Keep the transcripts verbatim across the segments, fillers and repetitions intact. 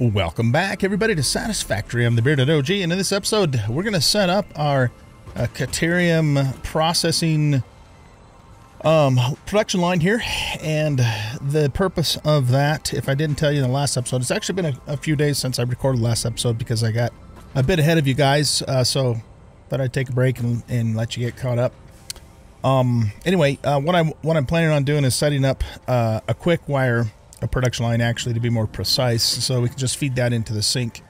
Welcome back, everybody, to Satisfactory. I'm the Bearded O G, and in this episode, we're going to set up our uh, Caterium processing um, production line here. And the purpose of that, if I didn't tell you in the last episode, it's actually been a, a few days since I recorded last episode because I got a bit ahead of you guys, uh, so thought I'd take a break and, and let you get caught up. Um, anyway, uh, what I'm what I'm planning on doing is setting up uh, a Quickwire a production line, actually, to be more precise, so we can just feed that into the sink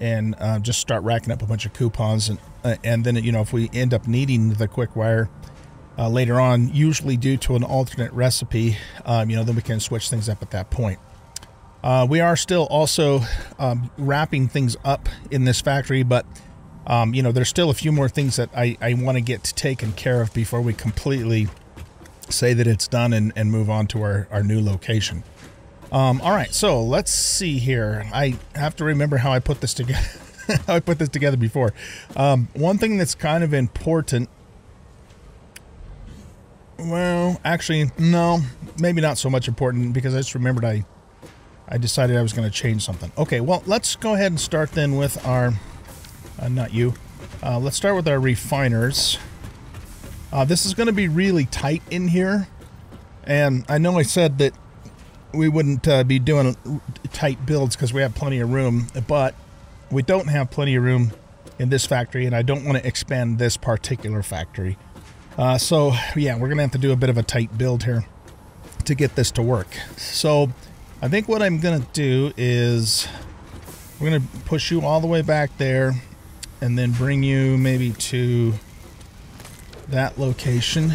and uh, just start racking up a bunch of coupons, and uh, and then, you know, if we end up needing the Quickwire uh, later on, usually due to an alternate recipe, um, you know, then we can switch things up at that point. Uh, we are still also um, wrapping things up in this factory, but um, you know, there's still a few more things that I, I want to get taken care of before we completely say that it's done and, and move on to our, our new location. Um, all right, so let's see here. I have to remember how I put this together. how I put this together before. Um, one thing that's kind of important. Well, actually, no, maybe not so much important, because I just remembered I. I decided I was going to change something. Okay, well, let's go ahead and start then with our, uh, not you, uh, let's start with our refiners. Uh, this is going to be really tight in here. And I know I said that we wouldn't uh, be doing tight builds because we have plenty of room, but we don't have plenty of room in this factory, and I don't want to expand this particular factory. Uh, so, yeah, we're going to have to do a bit of a tight build here to get this to work. So I think what I'm going to do is we're going to push you all the way back there and then bring you maybe to that location.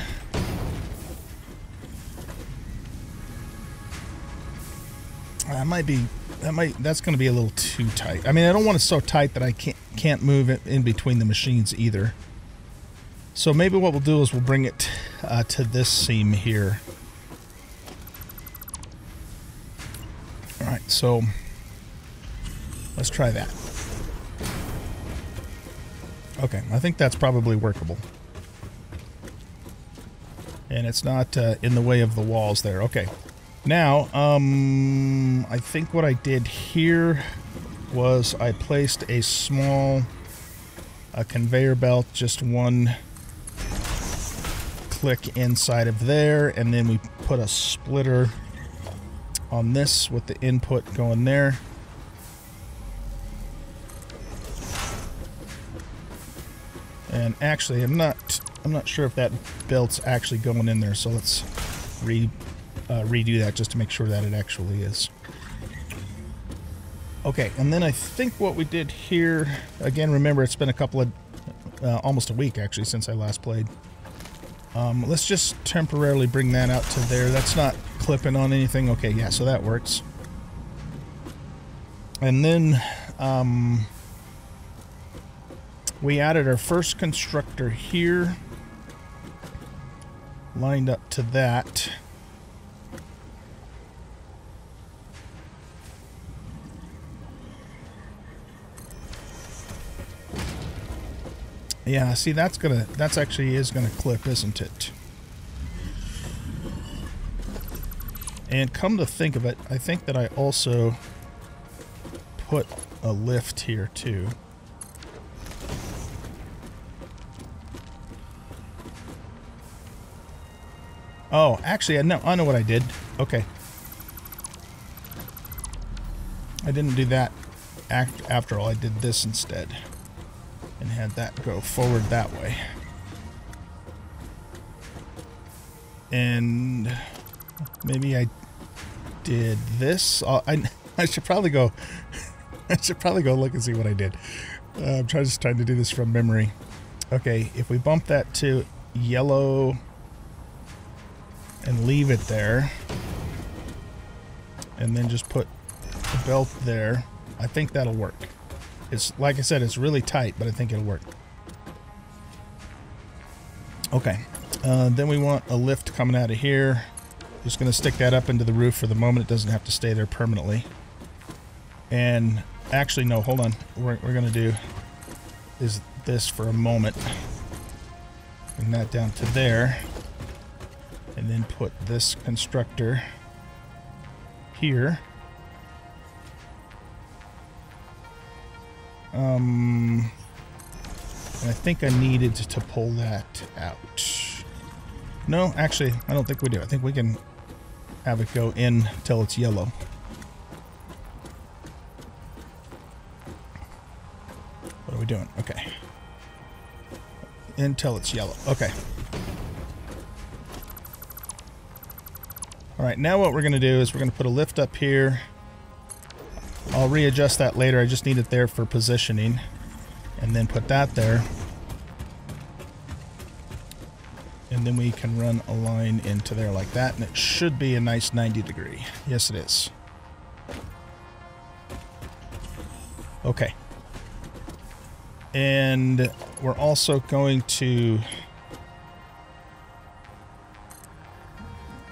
I might be, that might, that's going to be a little too tight. I mean, I don't want it so tight that I can't, can't move it in between the machines either. So maybe what we'll do is we'll bring it uh, to this seam here. Alright, so let's try that. Okay, I think that's probably workable. And it's not uh, in the way of the walls there. Okay, now, um, I think what I did here was I placed a small a conveyor belt, just one click inside of there, and then we put a splitter on this with the input going there. And actually, I'm not I'm not sure if that belt's actually going in there, so let's re, uh, redo that just to make sure that it actually is. Okay, and then I think what we did here, again, remember it's been a couple of, uh, almost a week actually since I last played. Um, let's just temporarily bring that out to there. That's not clipping on anything. Okay, yeah, so that works. And then um, we added our first constructor here, lined up to that. Yeah, see, that's gonna, that's actually is gonna clip, isn't it? And come to think of it, I think that I also put a lift here too. Oh, actually, I know, I know what I did. Okay. I didn't do that act after all. I did this instead and had that go forward that way. And maybe I did this. I, I should probably go. I should probably go look and see what I did. Uh, I'm trying, just trying to do this from memory. Okay, if we bump that to yellow and leave it there, and then just put the belt there, I think that'll work. It's like I said, it's really tight, but I think it'll work. Okay, uh, then we want a lift coming out of here. Just going to stick that up into the roof for the moment. It doesn't have to stay there permanently. And actually, no, hold on. What we're, we're going to do is this for a moment. Bring that down to there. And then put this constructor here. Um, I think I needed to pull that out. No, actually, I don't think we do. I think we can have it go in till it's yellow. What are we doing? Okay. Until it's yellow. Okay. All right, now what we're going to do is we're going to put a lift up here. I'll readjust that later. I just need it there for positioning. And then put that there. And then we can run a line into there like that. And it should be a nice ninety degree. Yes, it is. Okay. And we're also going to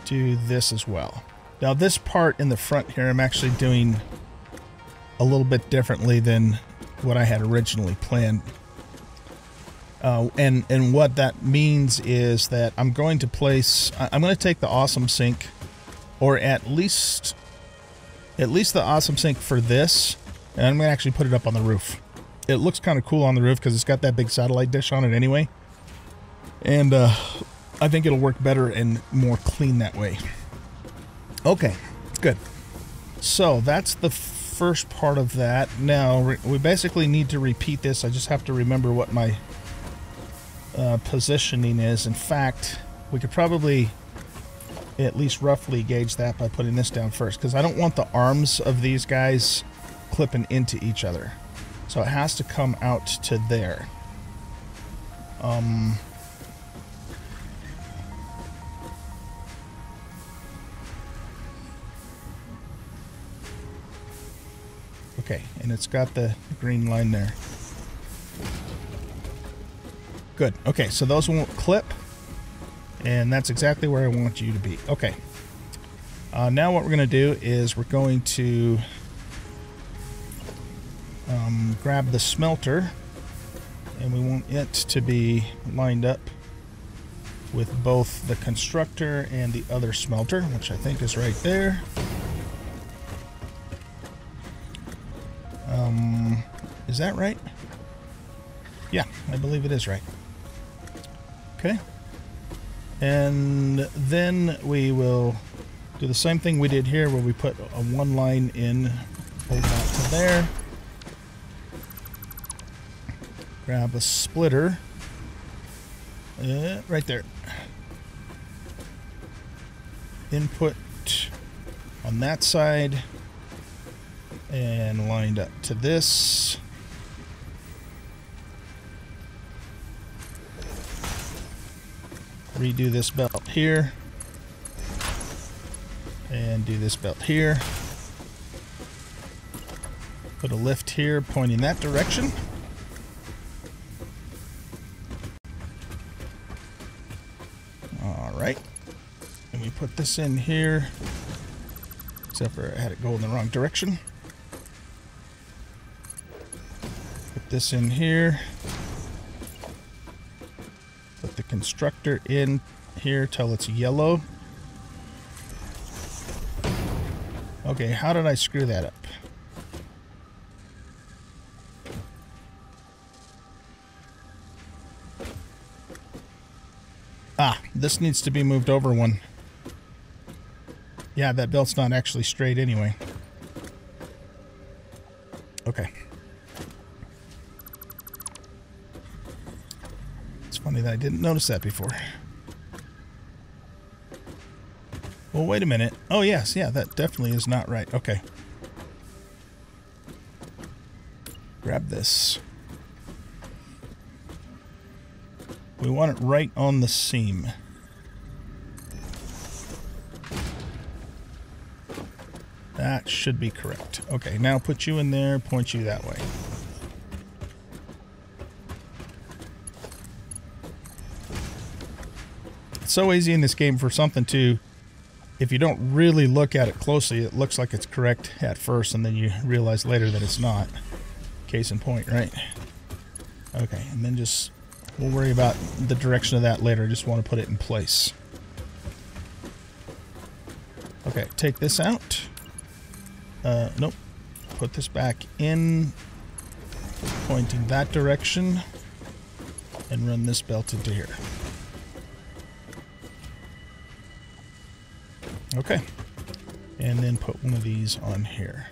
do this as well. Now this part in the front here, I'm actually doing a little bit differently than what I had originally planned. Uh, and, and what that means is that I'm going to place, I'm going to take the Awesome Sink, or at least, at least the Awesome Sink for this, and I'm going to actually put it up on the roof. It looks kind of cool on the roof because it's got that big satellite dish on it anyway. And uh, I think it'll work better and more clean that way. Okay, good. So that's the first part of that. Now, we basically need to repeat this. I just have to remember what my uh, positioning is. In fact, we could probably at least roughly gauge that by putting this down first, because I don't want the arms of these guys clipping into each other. So it has to come out to there. Um, okay, and it's got the green line there. Good. Okay, so those won't clip. And that's exactly where I want you to be. Okay. Uh, now what we're going to do is we're going to... Um, grab the smelter, and we want it to be lined up with both the constructor and the other smelter, which I think is right there. Um, is that right? Yeah, I believe it is right. Okay. And then we will do the same thing we did here, where we put a one line in, pull that to there. Grab a splitter, uh, right there. Input on that side and lined up to this. Redo this belt here and do this belt here. Put a lift here pointing that direction. Put this in here, except for I had it go in the wrong direction. Put this in here. Put the constructor in here till it's yellow. Okay, how did I screw that up? Ah, this needs to be moved over one. Yeah, that belt's not actually straight anyway. Okay. It's funny that I didn't notice that before. Well, wait a minute. Oh, yes. Yeah, that definitely is not right. Okay. Grab this. We want it right on the seam. That should be correct. Okay, now put you in there, point you that way. It's so easy in this game for something to, if you don't really look at it closely, it looks like it's correct at first, and then you realize later that it's not. Case in point, right? Okay, and then just, we'll worry about the direction of that later. I just want to put it in place. Okay, take this out. Uh, nope. Put this back in. point in that direction and run this belt into here. Okay. And then put one of these on here.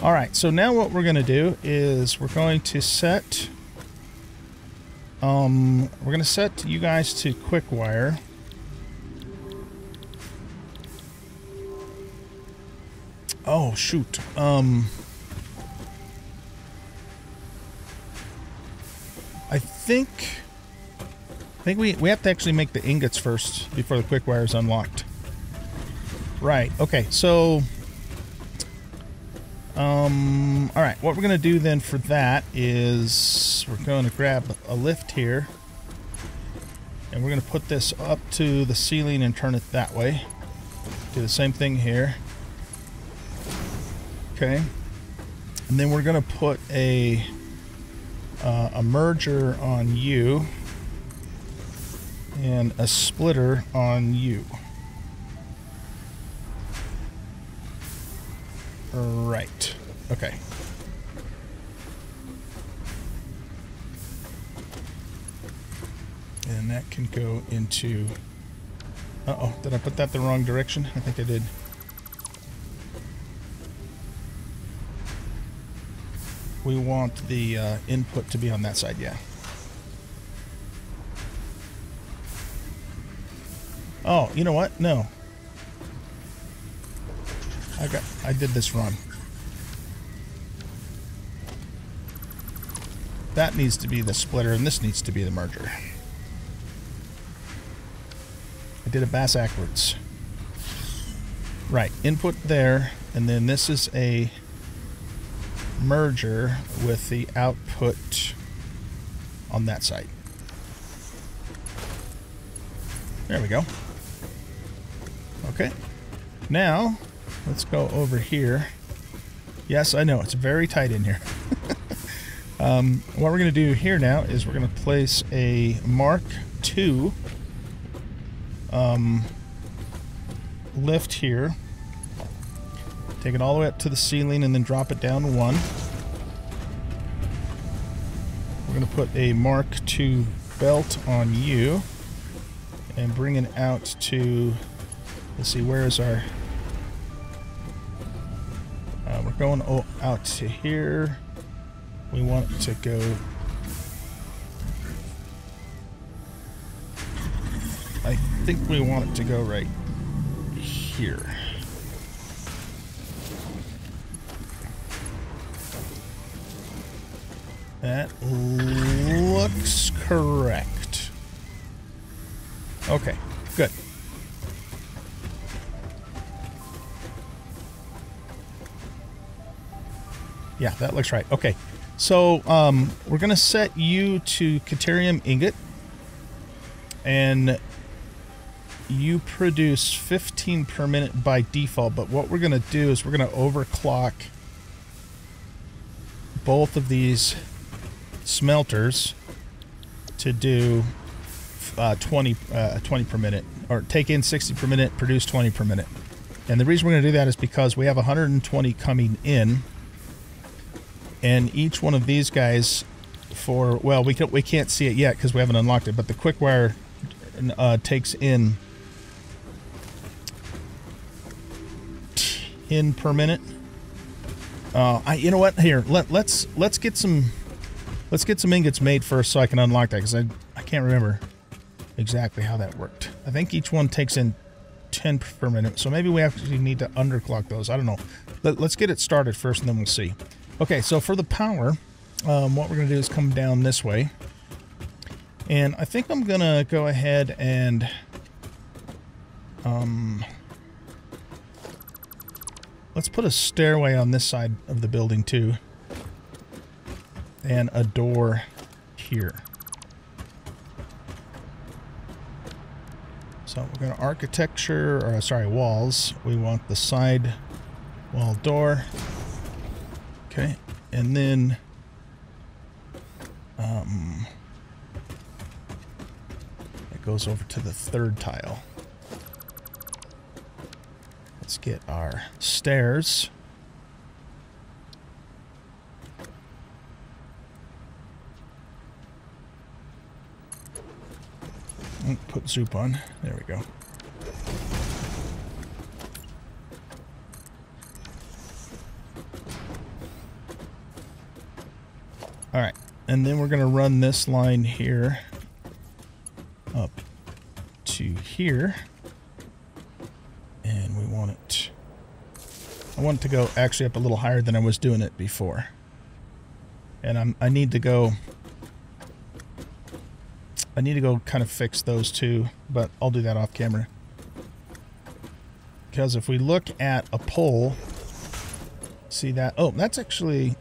Alright, so now what we're going to do is we're going to set... Um, we're going to set you guys to Quickwire. Oh, shoot. Um... I think... I think we, we have to actually make the ingots first before the Quickwire is unlocked. Right, okay, so... Um, alright, what we're going to do then for that is we're going to grab a lift here and we're going to put this up to the ceiling and turn it that way. Do the same thing here. Okay. And then we're going to put a, uh, a merger on you and a splitter on you. Right. Okay. And that can go into... Uh-oh. Did I put that the wrong direction? I think I did. We want the uh, input to be on that side, yeah. Oh, you know what? No. I got, I did this wrong. That needs to be the splitter, and this needs to be the merger. I did it bass-ackwards. Right, input there, and then this is a merger with the output on that side. There we go. Okay. Now... let's go over here. Yes, I know, it's very tight in here. um, what we're going to do here now is we're going to place a Mark two um, lift here. Take it all the way up to the ceiling and then drop it down one. We're going to put a Mark two belt on you and bring it out to, let's see, where is our... going out to here. We want it to go, I think we want it to go right here. That looks correct. Okay, good. Yeah, that looks right. Okay, so um, we're going to set you to Caterium ingot, and you produce fifteen per minute by default, but what we're going to do is we're going to overclock both of these smelters to do uh, twenty, uh, twenty per minute, or take in sixty per minute, produce twenty per minute. And the reason we're going to do that is because we have one hundred twenty coming in. And each one of these guys for, well, we can't, we can't see it yet because we haven't unlocked it, but the Quickwire uh, takes in ten per minute. Uh, I, you know what? Here, let, let's let's get some let's get some ingots made first so I can unlock that, because I I can't remember exactly how that worked. I think each one takes in ten per minute, so maybe we actually need to underclock those. I don't know. Let, let's get it started first, and then we'll see. Okay, so for the power, um, what we're going to do is come down this way. And I think I'm going to go ahead and... Um, let's put a stairway on this side of the building, too. And a door here. So we're going to architecture, or sorry, walls. We want the side wall door. Okay, and then um, it goes over to the third tile. Let's get our stairs. Put soup on. There we go. All right, and then we're gonna run this line here up to here, and we want it, I want it to go actually up a little higher than I was doing it before. And I'm, I need to go, I need to go kind of fix those two, but I'll do that off camera. Because if we look at a pole, see that, oh, that's actually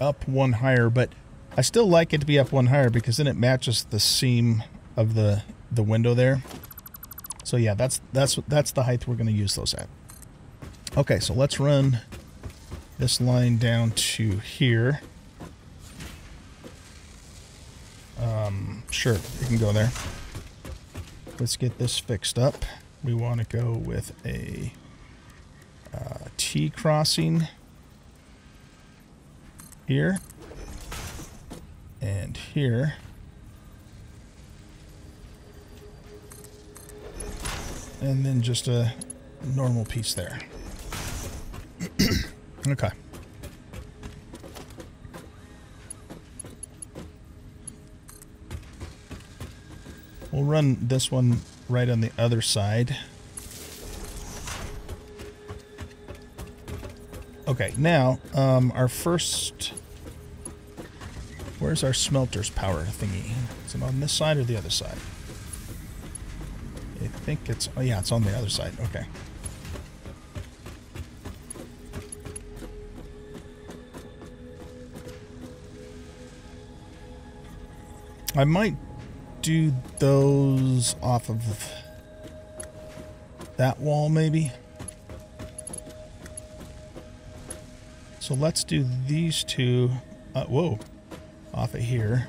up one higher, but I still like it to be up one higher because then it matches the seam of the the window there. So yeah, that's that's that's the height we're going to use those at. Okay, so let's run this line down to here. Um, sure, it can go there. Let's get this fixed up. We want to go with a uh, T crossing here and here. And then just a normal piece there. Okay. We'll run this one right on the other side. Okay, now um, our first... Where's our smelter's power thingy? Is it on this side or the other side? I think it's... Oh, yeah, it's on the other side. Okay. I might do those off of that wall, maybe. So let's do these two. Uh, whoa. Off of here.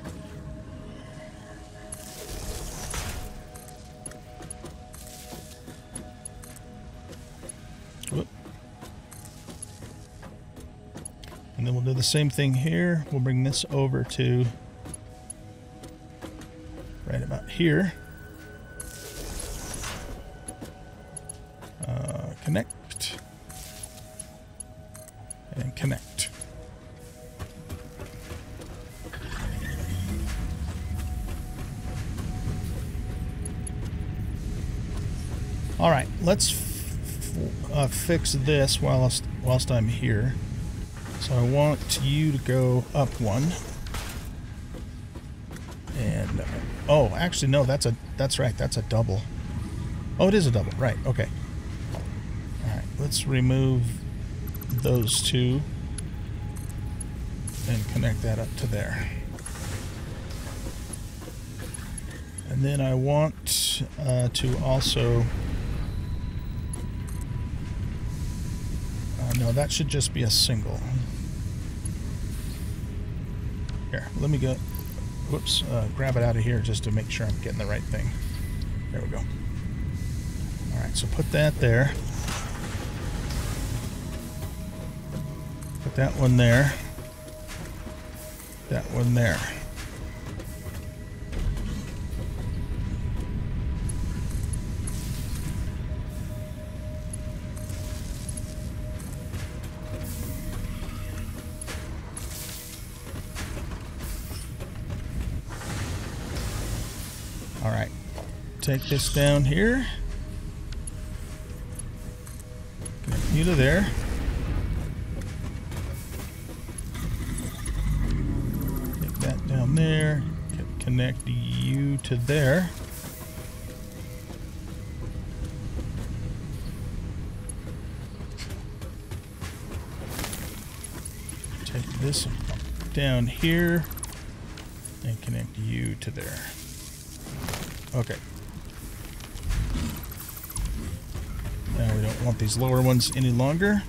Whoop. And then we'll do the same thing here. We'll bring this over to right about here. Uh, connect. And connect. All right, let's f uh, fix this whilst, whilst I'm here. So I want you to go up one. And, uh, oh, actually, no, that's a, that's right, that's a double. Oh, it is a double, right, okay. All right, let's remove those two and connect that up to there. And then I want uh, to also... No, that should just be a single. Here, let me go. Whoops, uh, grab it out of here just to make sure I'm getting the right thing. There we go. All right, so put that there. Put that one there. That one there. Take this down here. Connect you to there. Take that down there. Connect you to there. Take this down here and connect you to there. Okay. Now we don't want these lower ones any longer.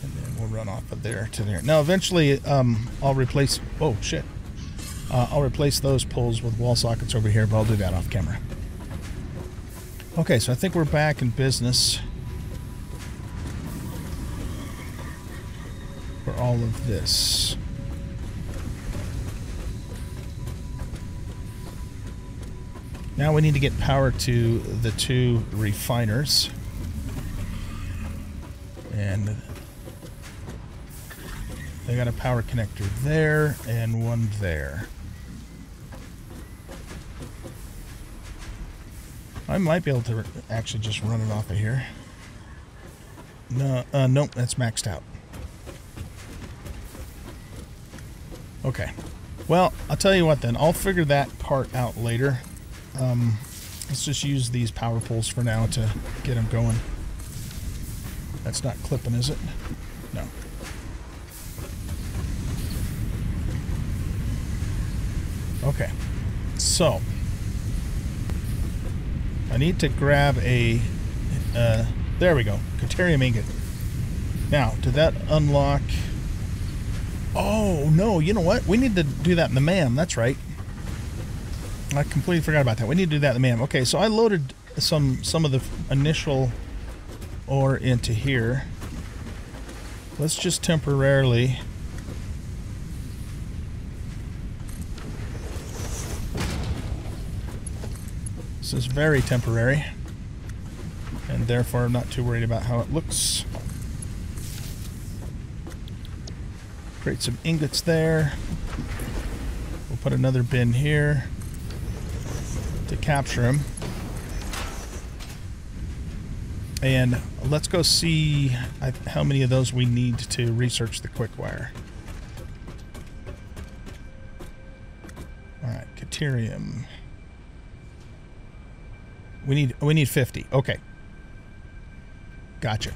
And then we'll run off of there to there. Now eventually um, I'll replace, oh shit, uh, I'll replace those poles with wall sockets over here, but I'll do that off camera. Okay, so I think we're back in business. for all of this. Now we need to get power to the two refiners. And they got a power connector there and one there. I might be able to actually just run it off of here. No, uh, nope, that's maxed out. Okay. Well, I'll tell you what then. I'll figure that part out later. Um, let's just use these power poles for now to get them going. That's not clipping, is it? No. Okay. So, I need to grab a... Uh, there we go. Caterium ingot. Now, did that unlock... Oh, no. You know what? We need to do that in the MAM. That's right. I completely forgot about that. We need to do that in the MAM. Okay, so I loaded some some of the initial ore into here. Let's just temporarily this is very temporary, and therefore I'm not too worried about how it looks. Create some ingots there. We'll put another bin here to capture him. And let's go see how many of those we need to research the Quickwire. All right, Caterium. We need we need fifty. Okay. Gotcha.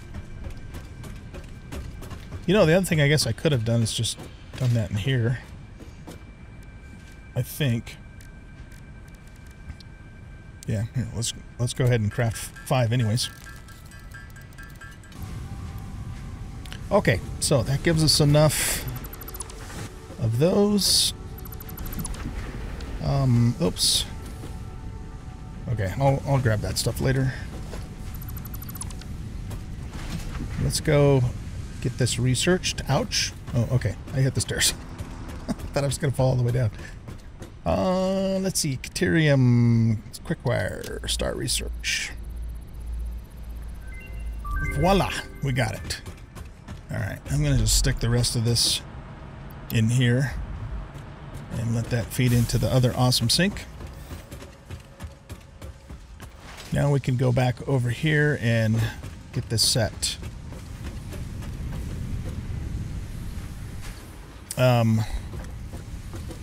You know, the other thing I guess I could have done is just done that in here, I think. Yeah, here, let's let's go ahead and craft five anyways. Okay, so that gives us enough of those. Um, oops. Okay, I'll I'll grab that stuff later. Let's go get this researched. Ouch. Oh, okay. I hit the stairs. I thought I was gonna fall all the way down. Uh, let's see, Caterium, Quickwire, start research. Voila, we got it. All right, I'm gonna just stick the rest of this in here and let that feed into the other awesome sink. Now we can go back over here and get this set. Um,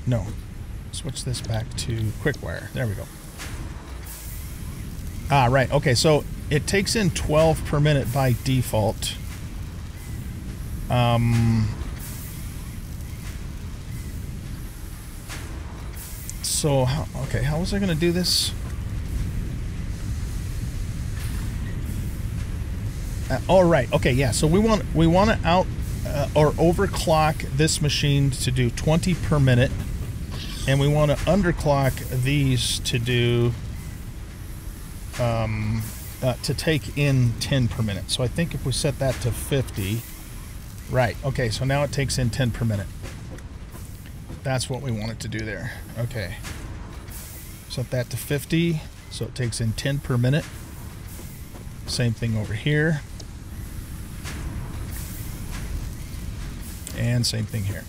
no. Switch this back to Quickwire. There we go. Ah, right. Okay, so it takes in twelve per minute by default. Um, so, how, okay, how was I going to do this? Uh, all right. Okay, yeah. So we want we want to out uh, or overclock this machine to do twenty per minute. And we want to underclock these to do um, uh, to take in ten per minute. So I think if we set that to fifty, right? Okay, so now it takes in ten per minute. That's what we want it to do there. Okay, set that to fifty, so it takes in ten per minute. Same thing over here, and same thing here.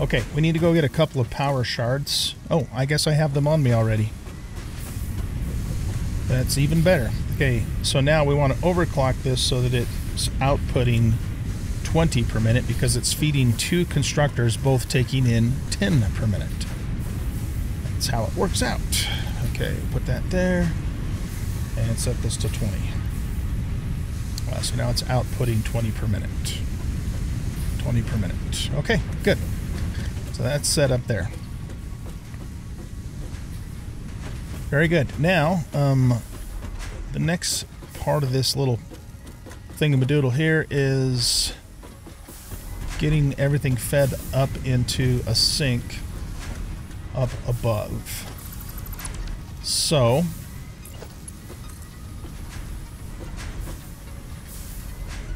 Okay, we need to go get a couple of power shards. Oh, I guess I have them on me already. That's even better. Okay, so now we want to overclock this so that it's outputting twenty per minute because it's feeding two constructors, both taking in ten per minute. That's how it works out. Okay, put that there and set this to twenty. Wow, so now it's outputting twenty per minute. twenty per minute. Okay, good. So that's set up there. Very good. Now, um, the next part of this little thingamadoodle here is getting everything fed up into a sink up above. So,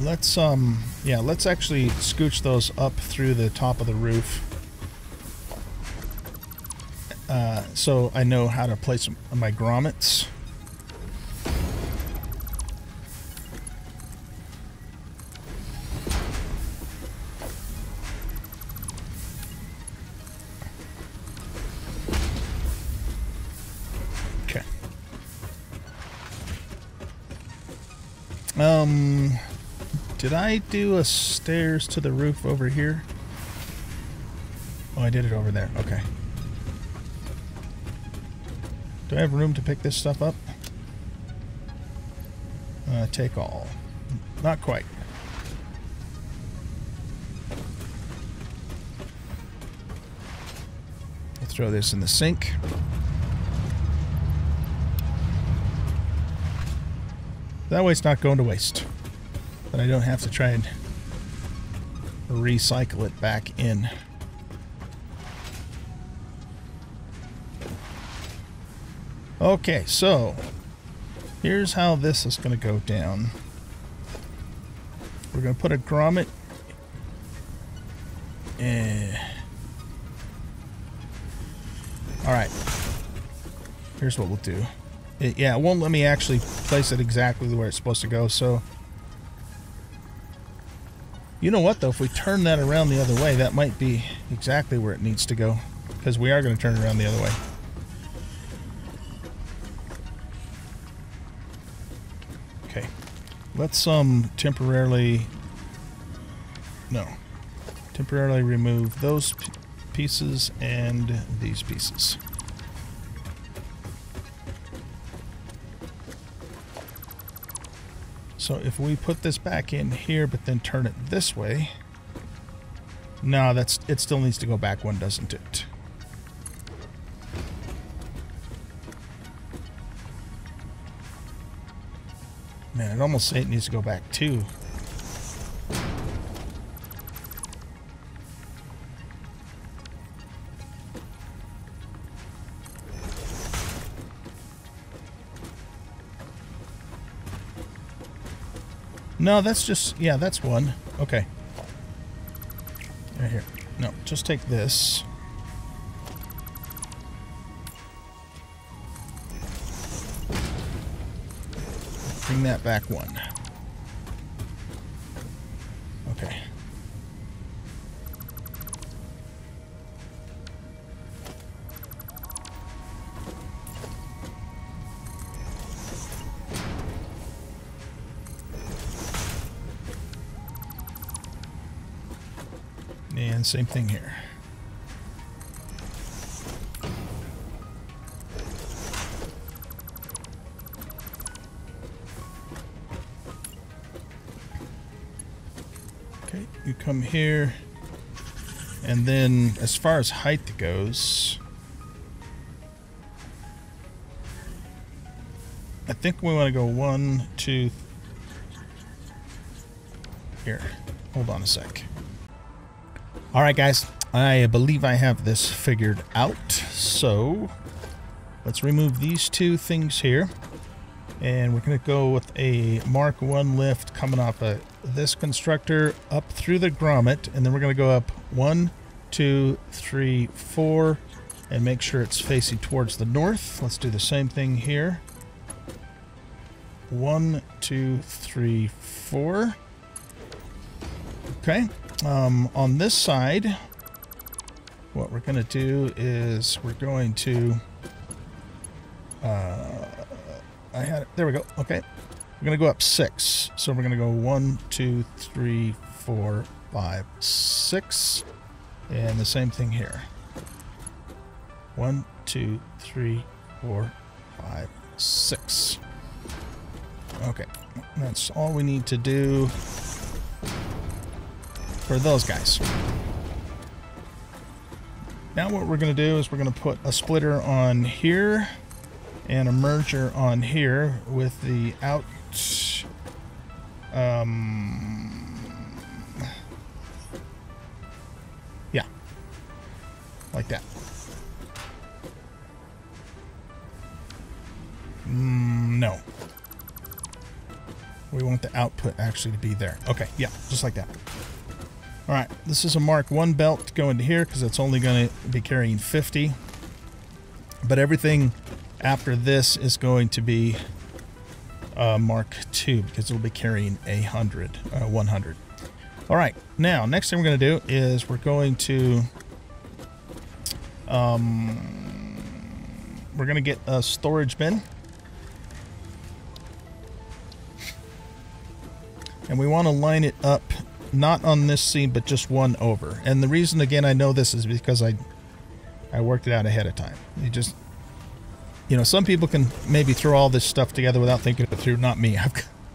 let's um yeah, let's actually scooch those up through the top of the roof. Uh, so I know how to place my grommets. Okay. Um, did I do a stairs to the roof over here? Oh, I did it over there. Okay. Do I have room to pick this stuff up? Uh, take all. Not quite. I'll throw this in the sink. That way it's not going to waste. But I don't have to try and recycle it back in. Okay, so here's how this is going to go down. We're going to put a grommet. Eh. All right. Here's what we'll do. It, yeah, it won't let me actually place it exactly where it's supposed to go. So, you know what though? If we turn that around the other way, that might be exactly where it needs to go, because we are going to turn it around the other way. Let's um temporarily no temporarily remove those p pieces and these pieces. So if we put this back in here but then turn it this way, no, that's it still needs to go back one, doesn't it? Man, I'd almost say it needs to go back too. No, that's just, yeah, that's one. Okay. Right here. No, just take this. Bring that back one. Okay. And same thing here. Come here, and then as far as height goes, I think we want to go one, two, here, hold on a sec. Alright guys, I believe I have this figured out, so let's remove these two things here, and we're going to go with a Mark one lift coming off a this constructor up through the grommet, and then we're going to go up one, two, three, four, and make sure it's facing towards the north. Let's do the same thing here. One, two, three, four. Okay. Um, on this side, what we're going to do is we're going to. Uh, I had it. There we go. Okay. We're going to go up six. So we're going to go one, two, three, four, five, six. And the same thing here. One, two, three, four, five, six. Okay. That's all we need to do for those guys. Now what we're going to do is we're going to put a splitter on here and a merger on here with the out... Um, yeah, like that. Mm, no. We want the output actually to be there. Okay, yeah, just like that. All right, this is a Mark one belt to go into here because it's only going to be carrying fifty. But everything after this is going to be uh, Mark two because it'll be carrying a hundred, uh, one hundred. All right, now, next thing we're going to do is we're going to... Um, we're going to get a storage bin. And we want to line it up, not on this seam, but just one over. And the reason, again, I know this is because I... I worked it out ahead of time. You just, you know, some people can maybe throw all this stuff together without thinking it through. Not me. I've,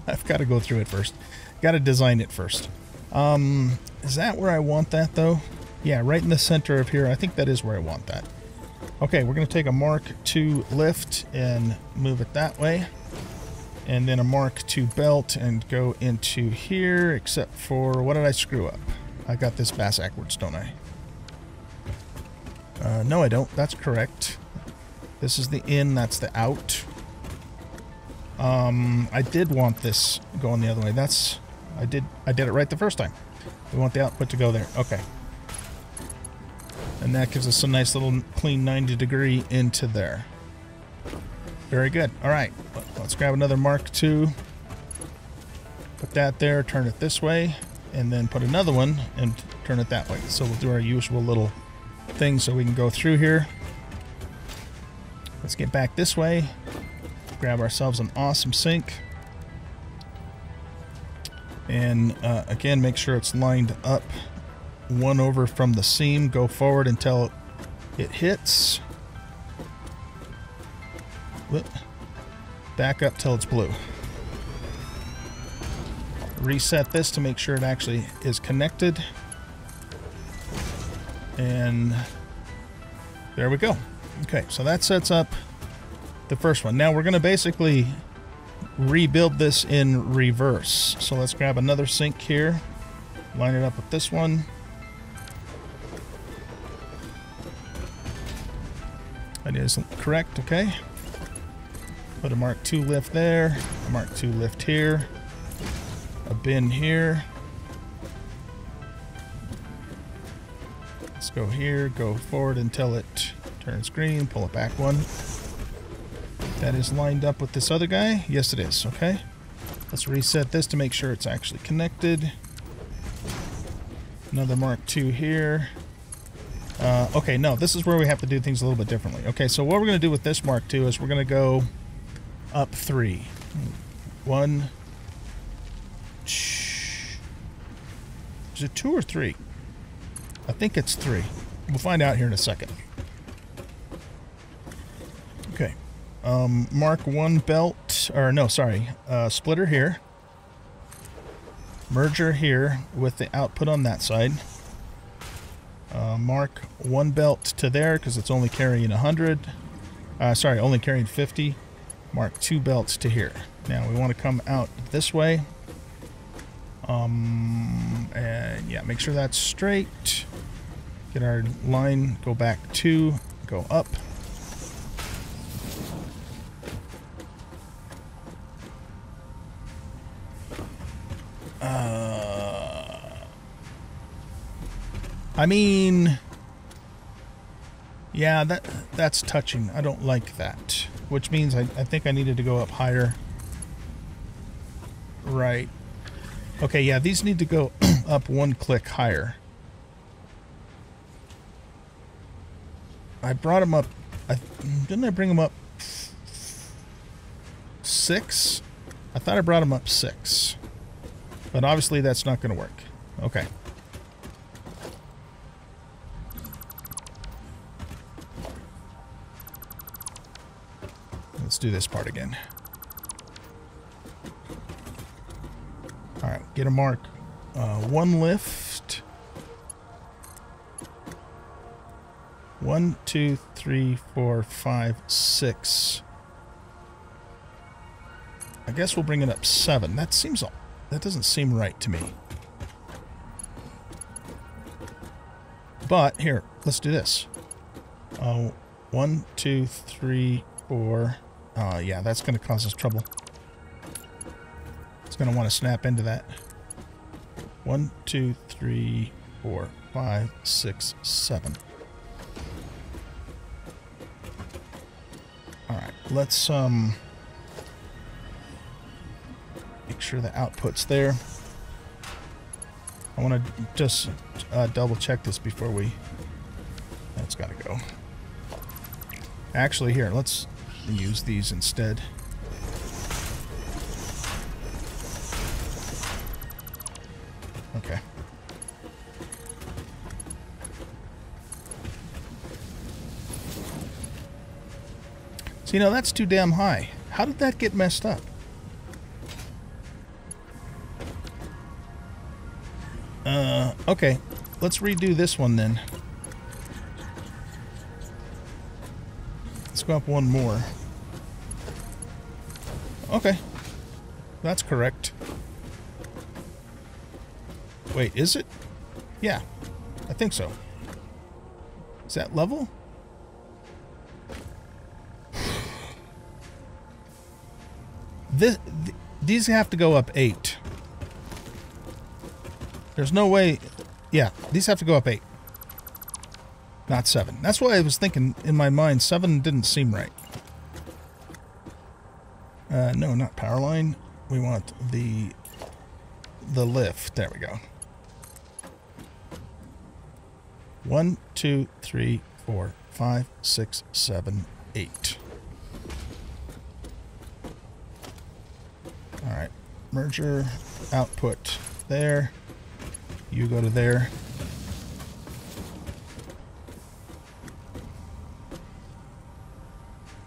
I've got to go through it first. Got to design it first. Um, is that where I want that though? Yeah, right in the center of here. I think that is where I want that. Okay, we're going to take a Mark two lift and move it that way. And then a Mark two belt and go into here, except for, what did I screw up? I got this bass backwards, don't I? Uh, no, I don't. That's correct. This is the in, that's the out. Um, I did want this going the other way. That's, I did, I did it right the first time. We want the output to go there. Okay. And that gives us a nice little clean ninety degree into there. Very good. All right. Let's grab another Mark two. Put that there, turn it this way, and then put another one and turn it that way. So we'll do our usual little thing so we can go through here. Let's get back this way, grab ourselves an Awesome Sink, and uh, again, make sure it's lined up one over from the seam. Go forward until it hits. Whoop. Back up till it's blue. Reset this to make sure it actually is connected. And there we go. Okay, so that sets up the first one. Now we're going to basically rebuild this in reverse. So let's grab another sink here, line it up with this one. That is correct, okay. Put a Mark two lift there, a Mark two lift here, a bin here. Go here, go forward until it turns green, pull it back one. That is lined up with this other guy. Yes, it is. Okay. Let's reset this to make sure it's actually connected. Another Mark two here. Uh, okay, no, this is where we have to do things a little bit differently. Okay, so what we're going to do with this Mark two is we're going to go up three. One. Is it two or three? I think it's three. We'll find out here in a second. Okay. Um, Mark one belt, or no, sorry. Uh, splitter here. Merger here with the output on that side. Uh, Mark one belt to there because it's only carrying one hundred. Uh, sorry, only carrying fifty. Mark two belts to here. Now we want to come out this way. Um, and yeah, make sure that's straight. Get our line, go back two, go up. Uh, I mean, yeah, that that's touching. I don't like that, which means I, I think I needed to go up higher. Right. Okay, yeah, these need to go up one click higher. I brought them up... I, didn't I bring them up six? I thought I brought them up six. But obviously that's not going to work. Okay. Let's do this part again. Get a mark uh, one lift. One, two, three, four, five, six. I guess we'll bring it up seven. That seems that doesn't seem right to me. But here, let's do this. Uh, one, two, three, four. Uh, yeah, that's going to cause us trouble. It's going to want to snap into that. One, two, three, four, five, six, seven. Alright, let's um, make sure the output's there. I want to just uh, double check this before we... That's got to go. Actually, here, let's use these instead. Okay. So, you know, that's too damn high. How did that get messed up? Uh, okay. Let's redo this one then. Let's go up one more. Okay. That's correct. Wait, is it? Yeah, I think so. Is that level? This, th these have to go up eight. There's no way. Yeah, these have to go up eight. Not seven. That's why I was thinking in my mind seven didn't seem right. Uh, no, not power line. We want the the lift. There we go. One, two, three, four, five, six, seven, eight. All right. Merger output there. You go to there.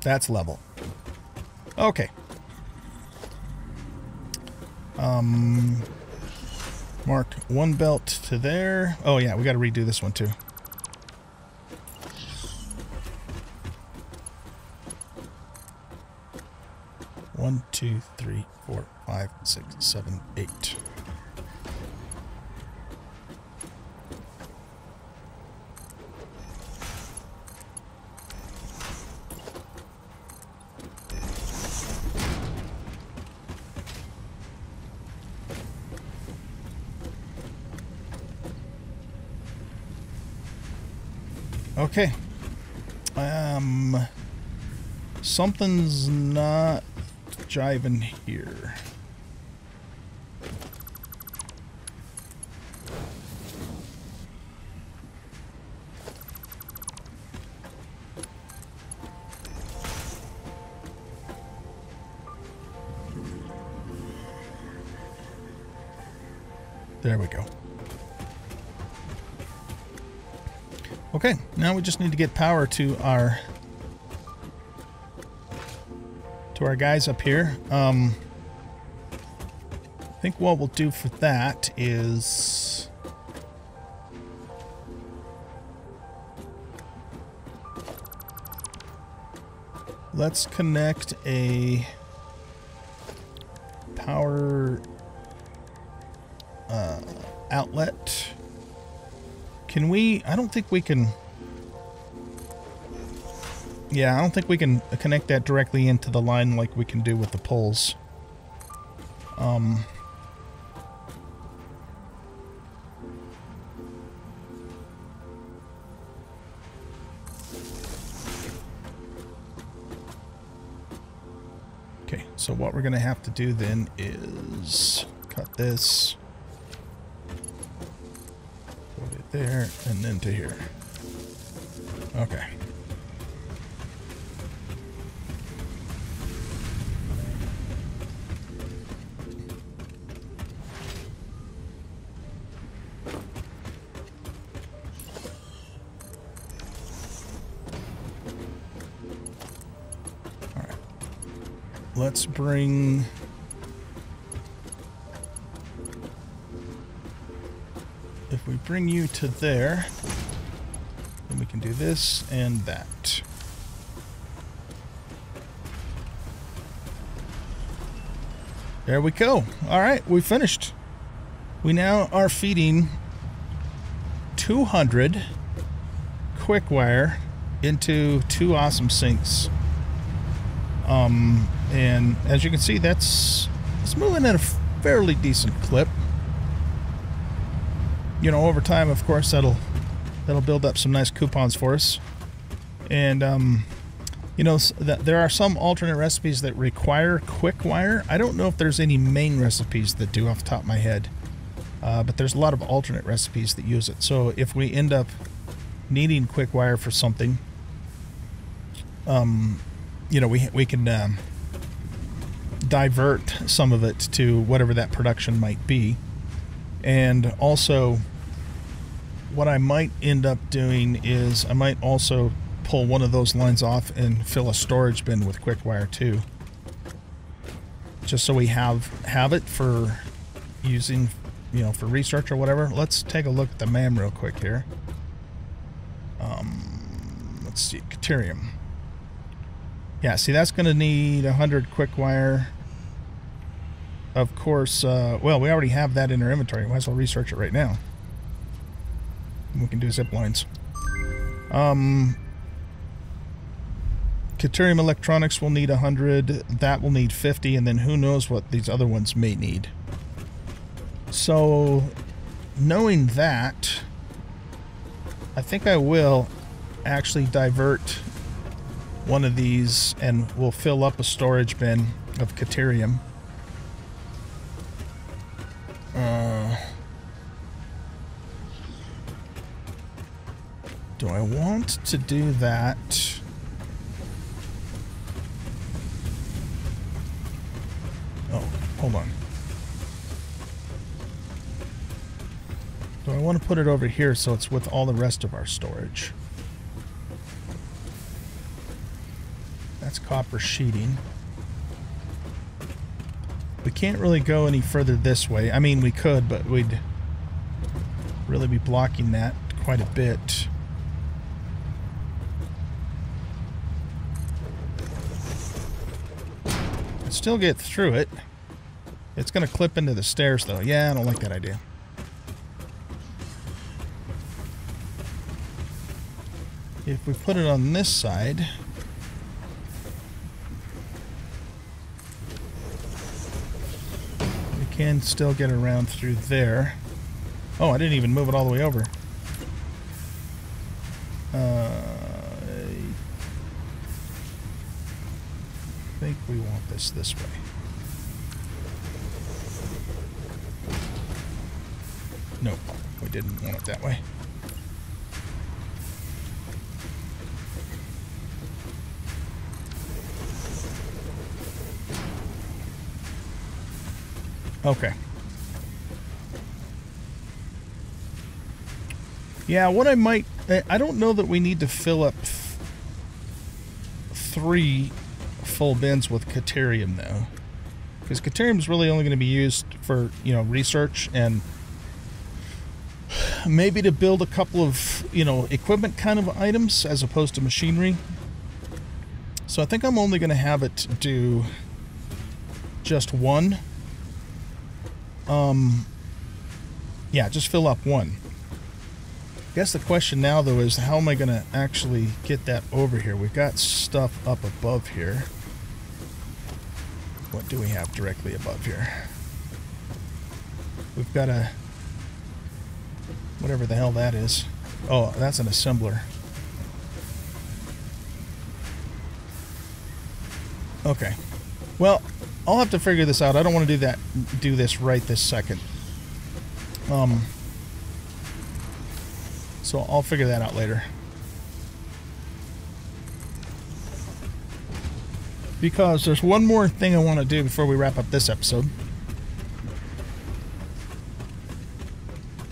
That's level. Okay. Um, mark one belt to there. Oh yeah, we got to redo this one too. One, two, three, four, five, six, seven, eight. Okay. Um, something's not jiving here. There we go. Okay, now we just need to get power to our to our guys up here. Um, I think what we'll do for that is let's connect a power uh, outlet. Can we, I don't think we can, yeah, I don't think we can connect that directly into the line like we can do with the poles. Um, okay, so what we're going to have to do then is cut this. There and then to here. Okay. All right. Let's bring. If we bring you to there, then we can do this and that. There we go. All right, we finished. We now are feeding two hundred Quickwire into two Awesome Sinks. Um, and as you can see, that's it's moving at a fairly decent clip. You know, over time, of course, that'll that'll build up some nice coupons for us. And um, you know, that there are some alternate recipes that require Quickwire. I don't know if there's any main recipes that do off the top of my head, uh, but there's a lot of alternate recipes that use it. So if we end up needing Quickwire for something, um, you know, we we can um, divert some of it to whatever that production might be. And also, what I might end up doing is I might also pull one of those lines off and fill a storage bin with Quickwire too, just so we have have it for using, you know, for research or whatever. Let's take a look at the M A M real quick here. Um, let's see, Caterium. Yeah, see, that's going to need one hundred Quickwire. Of course, uh, well, we already have that in our inventory. Might as well research it right now. We can do zip lines. Um, Caterium electronics will need one hundred. That will need fifty. And then who knows what these other ones may need. So, knowing that, I think I will actually divert one of these and we'll fill up a storage bin of Caterium. Uh, do I want to do that? Oh, hold on. Do I want to put it over here so it's with all the rest of our storage? That's copper sheeting. We can't really go any further this way. I mean, we could, but we'd really be blocking that quite a bit. I'd still get through it. It's going to clip into the stairs, though. Yeah, I don't like that idea. If we put it on this side, can still get around through there. Oh, I didn't even move it all the way over. Uh, I think we want this this way. Nope, we didn't want it that way. Okay. Yeah, what I might... I don't know that we need to fill up th three full bins with Caterium, though. Because Caterium is really only going to be used for, you know, research and maybe to build a couple of, you know, equipment kind of items as opposed to machinery. So I think I'm only going to have it do just one. Um, yeah, just fill up one. I guess the question now, though, is how am I going to actually get that over here? We've got stuff up above here. What do we have directly above here? We've got a... whatever the hell that is. Oh, that's an assembler. Okay. Well... I'll have to figure this out. I don't want to do that. Do this right this second. Um, so I'll figure that out later. Because there's one more thing I want to do before we wrap up this episode.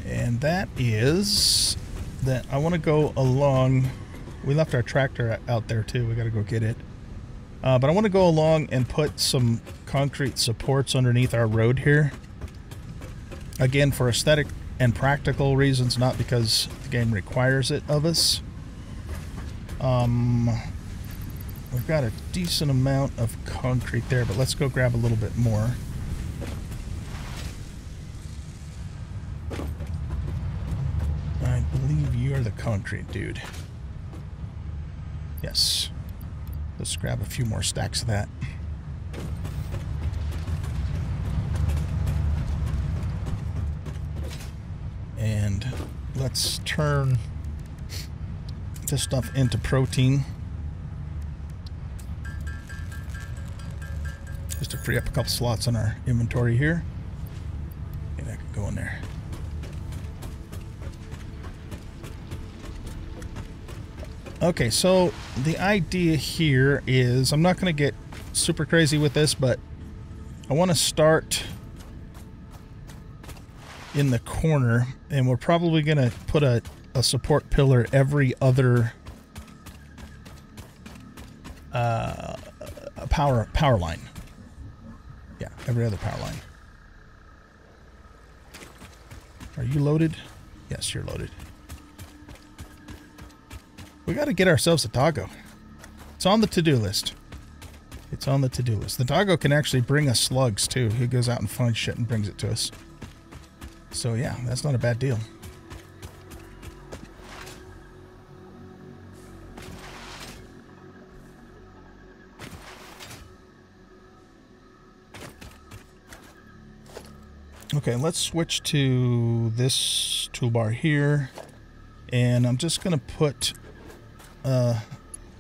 And that is that I want to go along. We left our tractor out there too. We got to go get it. Uh, but I want to go along and put some concrete supports underneath our road here. Again, for aesthetic and practical reasons, not because the game requires it of us. Um, we've got a decent amount of concrete there, but let's go grab a little bit more. I believe you're the concrete dude. Yes. Let's grab a few more stacks of that. Let's turn this stuff into protein, just to free up a couple slots in our inventory here. And that could go in there. Okay, so the idea here is, I'm not going to get super crazy with this, but I want to start in the corner, and we're probably going to put a a support pillar every other uh, power power line. Yeah, every other power line. Are you loaded? Yes, you're loaded. We got to get ourselves a doggo. It's on the to-do list. It's on the to-do list. The doggo can actually bring us slugs too. He goes out and finds shit and brings it to us. So yeah, that's not a bad deal. Okay, let's switch to this toolbar here, and I'm just gonna put uh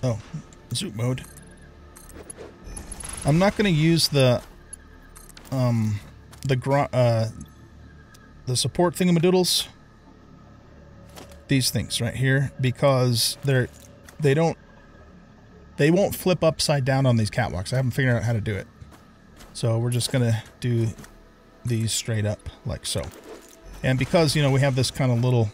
oh zoom mode. I'm not gonna use the um the gr uh the support thingamadoodles, these things right here, because they're they don't they won't flip upside down on these catwalks. I haven't figured out how to do it, so we're just gonna do these straight up like so. And because, you know, we have this kind of little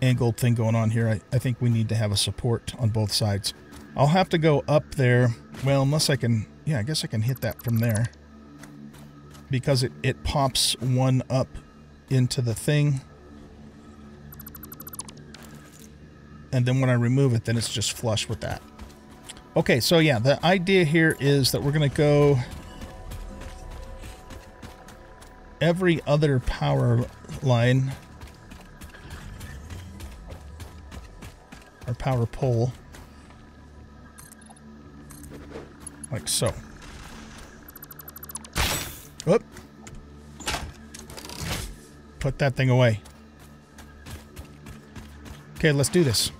angled thing going on here, I, I think we need to have a support on both sides. I'll have to go up there. Well, unless I can, yeah, I guess I can hit that from there, because it, it pops one up into the thing, and then when I remove it, then it's just flush with that. Okay, so yeah, the idea here is that we're gonna go every other power line or power pole like so. Whoop. Put that thing away. Okay, let's do this.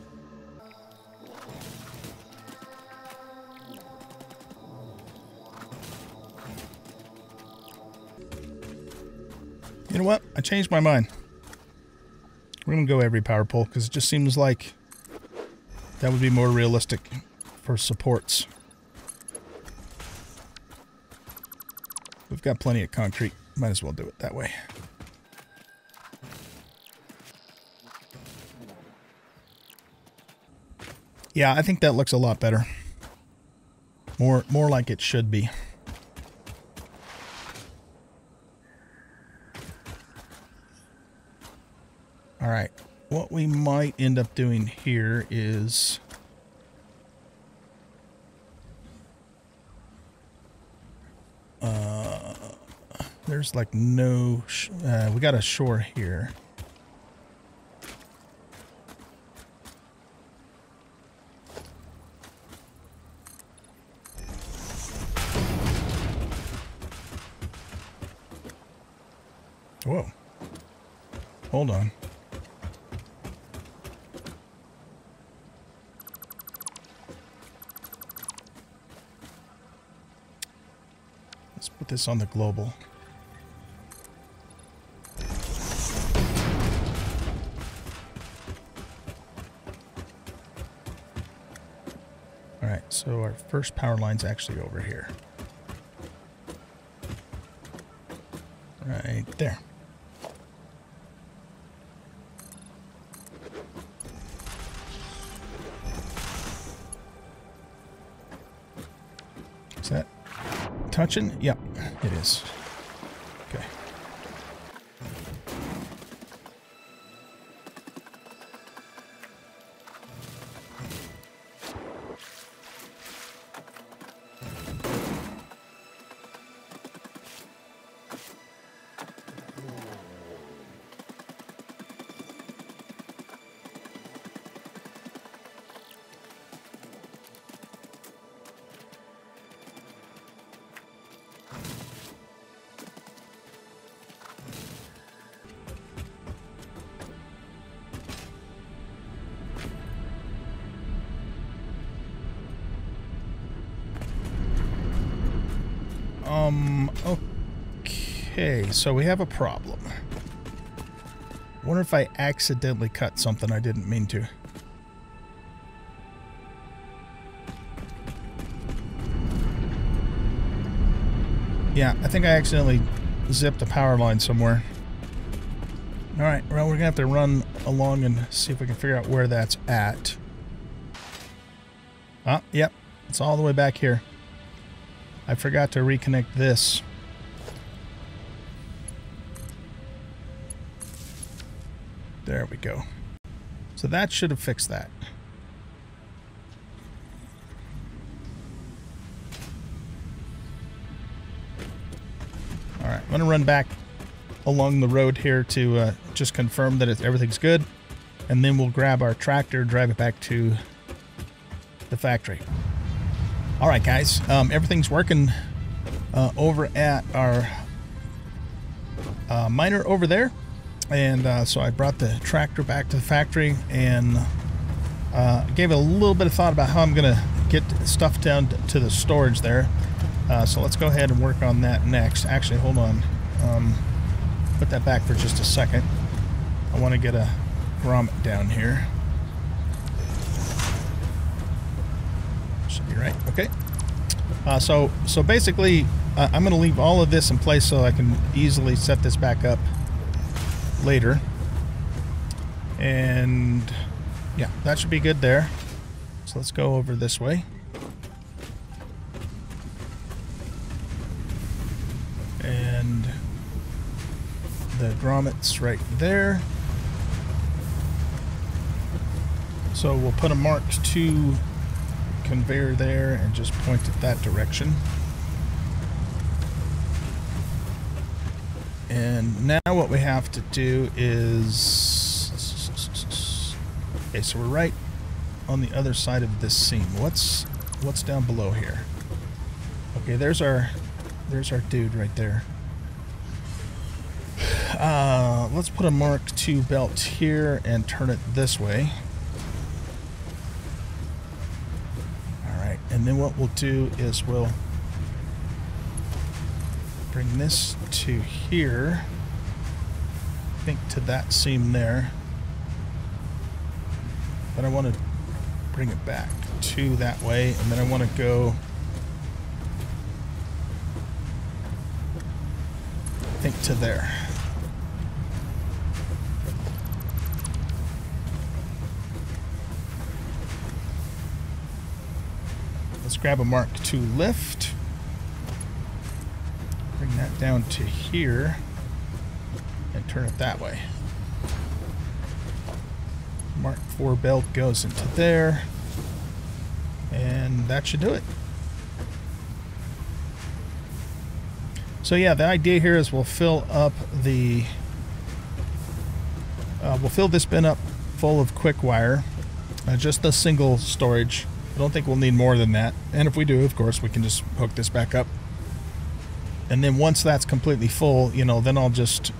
You know what? I changed my mind. We're going to go every power pole, because it just seems like that would be more realistic for supports. We've got plenty of concrete. Might as well do it that way. Yeah, I think that looks a lot better. More, more like it should be. All right, what we might end up doing here is uh, there's like no, sh uh, we got a shore here. Whoa, hold on. This on the global. All right, so our first power line's actually over here. Right there. Is that touching? Yep. It is. Okay. Um, okay, so we have a problem. I wonder if I accidentally cut something I didn't mean to. Yeah, I think I accidentally zipped a power line somewhere. Alright, well, we're going to have to run along and see if we can figure out where that's at. Ah, yep. It's all the way back here. I forgot to reconnect this. There we go. So that should have fixed that. Alright, I'm going to run back along the road here to uh, just confirm that it's, everything's good, and then we'll grab our tractor, drive it back to the factory. All right, guys, um, everything's working uh, over at our uh, miner over there, and uh, so I brought the tractor back to the factory and uh, gave it a little bit of thought about how I'm gonna get stuff down to the storage there. Uh, so let's go ahead and work on that next. Actually, hold on. Um, Put that back for just a second. I want to get a grommet down here. Should be right. Okay. Uh, so so basically, uh, I'm going to leave all of this in place so I can easily set this back up later. And yeah, that should be good there. So let's go over this way. And the grommets right there. So we'll put a Mark two conveyor there and just point it that direction. And now what we have to do is... Okay, so we're right on the other side of this seam. What's what's down below here? Okay, there's our there's our dude right there. Uh, let's put a Mark two belt here and turn it this way. Alright, and then what we'll do is we'll bring this to here. I think to that seam there. But I want to bring it back to that way, and then I want to go... I think to there. Let's grab a Mark two lift, bring that down to here, and turn it that way. Mark four belt goes into there, and that should do it. So yeah, the idea here is we'll fill up the, uh, we'll fill this bin up full of Quickwire, uh, just a single storage. I don't think we'll need more than that, and if we do, of course, we can just hook this back up. And then once that's completely full, you know, then I'll just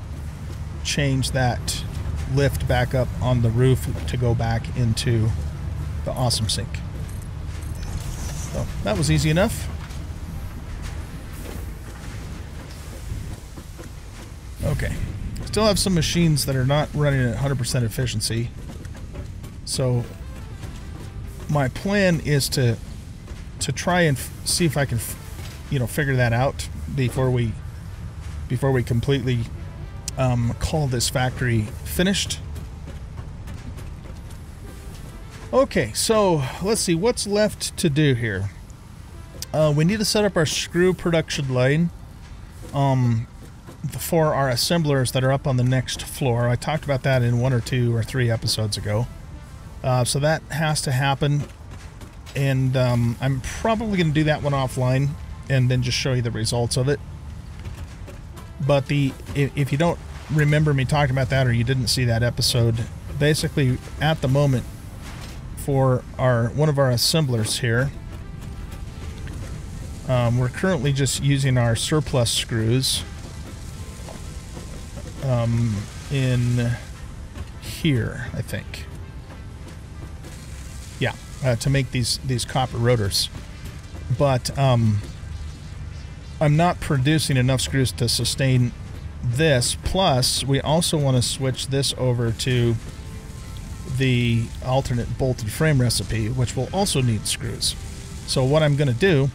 change that lift back up on the roof to go back into the Awesome Sink. So that was easy enough. Okay, still have some machines that are not running at one hundred percent efficiency, so my plan is to to try and f see if I can, f you know, figure that out before we before we completely um, call this factory finished. Okay, so let's see what's left to do here. Uh, we need to set up our screw production line um, for our assemblers that are up on the next floor. I talked about that in one or two or three episodes ago. Uh, so that has to happen, and um, I'm probably going to do that one offline and then just show you the results of it. But the if, if you don't remember me talking about that, or you didn't see that episode, basically at the moment for our one of our assemblers here, um, we're currently just using our surplus screws um, in here, I think. Yeah, uh, to make these these copper rotors, but um, I'm not producing enough screws to sustain this. Plus, we also want to switch this over to the alternate bolted frame recipe, which will also need screws. So what I'm going to do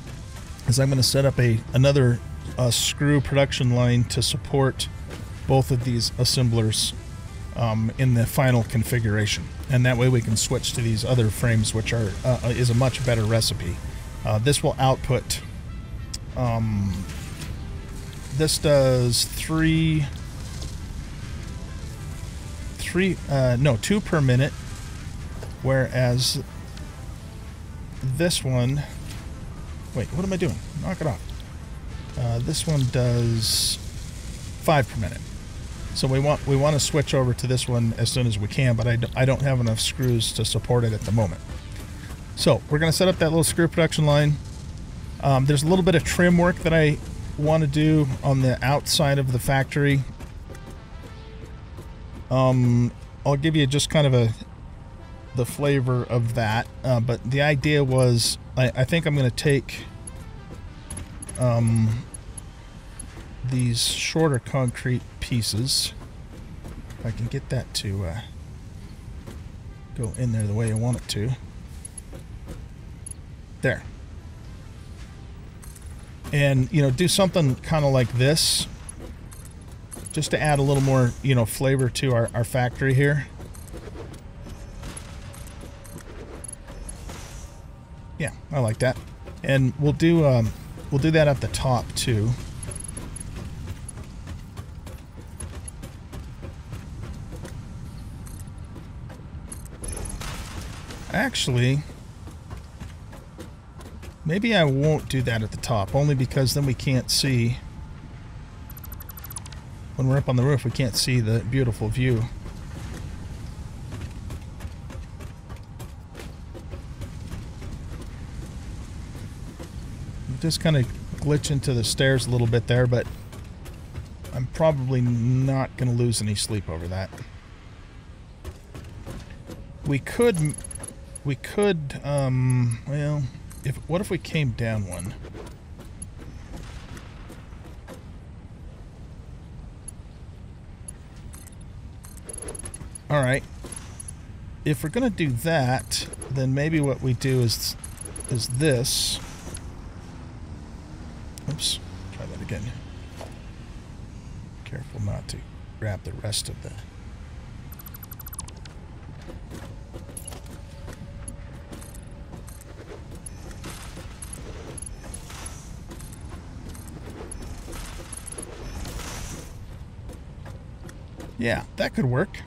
is I'm going to set up a another uh, screw production line to support both of these assemblers um, in the final configuration, and that way we can switch to these other frames, which are uh, is a much better recipe. Uh, this will output. Um, this does three, three, uh, no, two per minute, whereas this one. Wait, what am I doing? Knock it off. Uh, this one does five per minute. So we want we want to switch over to this one as soon as we can, but I, d I don't have enough screws to support it at the moment. So we're going to set up that little screw production line. Um, there's a little bit of trim work that I want to do on the outside of the factory. Um, I'll give you just kind of a the flavor of that, uh, but the idea was I, I think I'm going to take um, these shorter concrete pieces. If I can get that to uh, go in there the way I want it to. There. And, you know, do something kind of like this just to add a little more, you know, flavor to our, our factory here. Yeah, I like that. And we'll do um, we'll do that at the top too. Actually, maybe I won't do that at the top, only because then we can't see. When we're up on the roof, we can't see the beautiful view. Just kind of glitch into the stairs a little bit there, but I'm probably not going to lose any sleep over that. We could, we could, um, well... If, what if we came down one? Alright. If we're going to do that, then maybe what we do is is this. Oops. Try that again. Careful not to grab the rest of that. Yeah, that could work.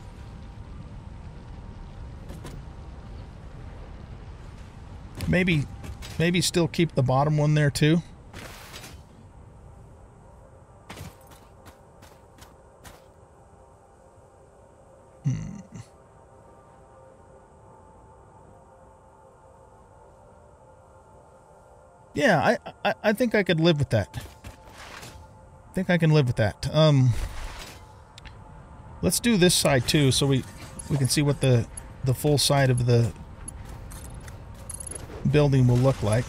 Maybe, maybe still keep the bottom one there too. Hmm. Yeah, I, I, I think I could live with that. I think I can live with that. Um. Let's do this side too, so we we can see what the the full side of the building will look like.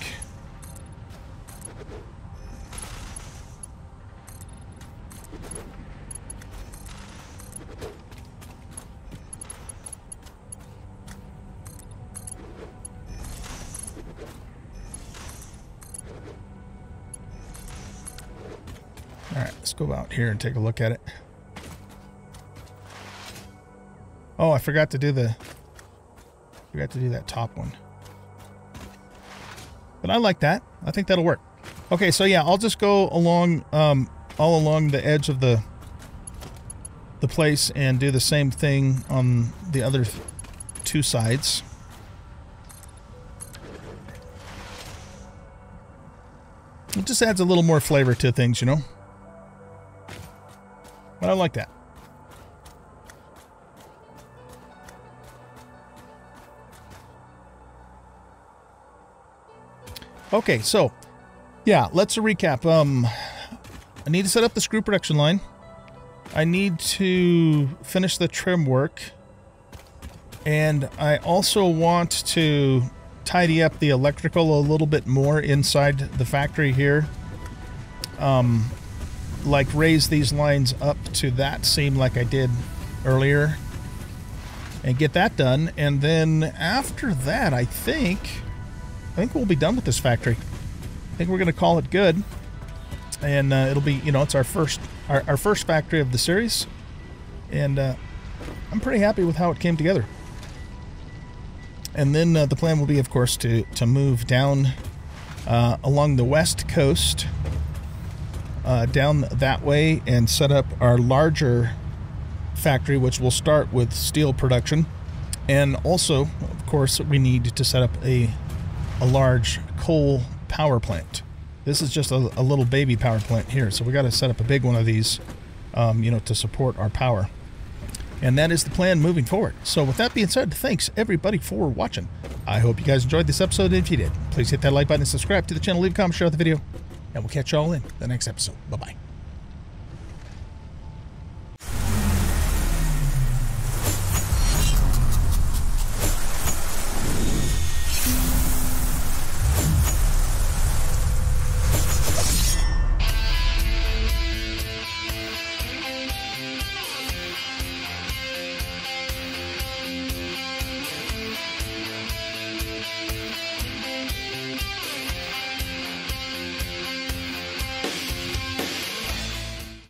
All right, let's go out here and take a look at it. Oh, I forgot to do the forgot to do that top one. But I like that. I think that'll work. Okay, so yeah, I'll just go along um, all along the edge of the the place and do the same thing on the other two sides. It just adds a little more flavor to things, you know. But I like that. Okay, so, yeah, let's recap. Um, I need to set up the screw production line. I need to finish the trim work. And I also want to tidy up the electrical a little bit more inside the factory here. um, like raise these lines up to that seam like I did earlier and get that done. And then after that, I think, I think we'll be done with this factory. I think we're going to call it good. And uh, it'll be, you know, it's our first, our, our first factory of the series. And uh, I'm pretty happy with how it came together. And then uh, the plan will be, of course, to, to move down uh, along the west coast, uh, down that way, and set up our larger factory, which will start with steel production. And also, of course, we need to set up a, a large coal power plant. This is just a, a little baby power plant here, so we got to set up a big one of these, um, you know, to support our power. And that is the plan moving forward. So with that being said, thanks everybody for watching. I hope you guys enjoyed this episode. If you did, please hit that like button and subscribe to the channel. Leave a comment, share the video, and we'll catch y'all in the next episode. Bye-bye.